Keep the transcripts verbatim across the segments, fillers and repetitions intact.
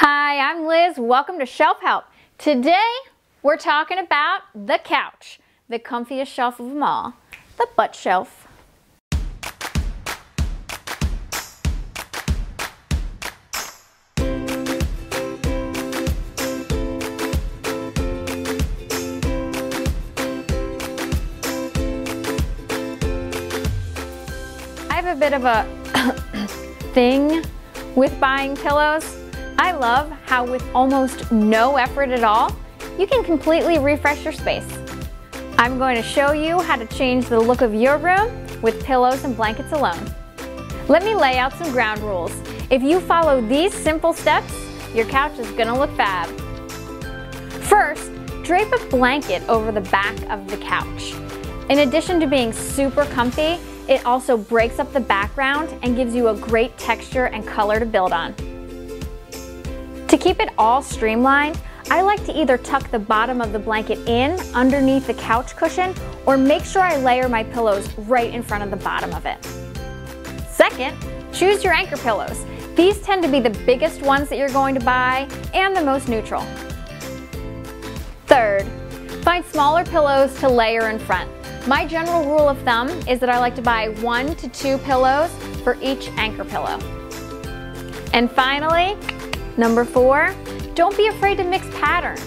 Hi, I'm Liz. Welcome to Shelf Help. Today, we're talking about the couch, the comfiest shelf of them all, the butt shelf. I have a bit of a thing with buying pillows. I love how with almost no effort at all, you can completely refresh your space. I'm going to show you how to change the look of your room with pillows and blankets alone. Let me lay out some ground rules. If you follow these simple steps, your couch is going to look fab. First, drape a blanket over the back of the couch. In addition to being super comfy, it also breaks up the background and gives you a great texture and color to build on. To keep it all streamlined, I like to either tuck the bottom of the blanket in underneath the couch cushion or make sure I layer my pillows right in front of the bottom of it. Second, choose your anchor pillows. These tend to be the biggest ones that you're going to buy and the most neutral. Third, find smaller pillows to layer in front. My general rule of thumb is that I like to buy one to two pillows for each anchor pillow. And finally, number four, don't be afraid to mix patterns.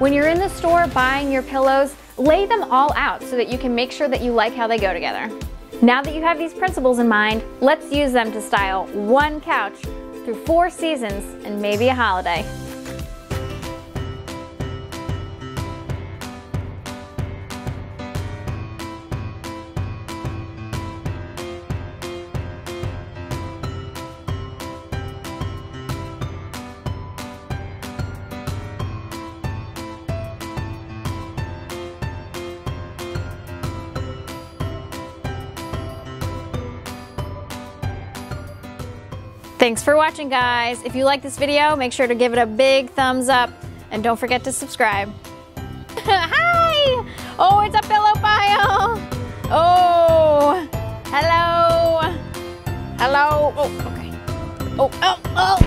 When you're in the store buying your pillows, lay them all out so that you can make sure that you like how they go together. Now that you have these principles in mind, let's use them to style one couch through four seasons and maybe a holiday. Thanks for watching, guys. If you like this video, make sure to give it a big thumbs up and don't forget to subscribe. Hi! Oh, it's a pillow pile. Oh, hello. Hello. Oh, okay. Oh, oh, oh.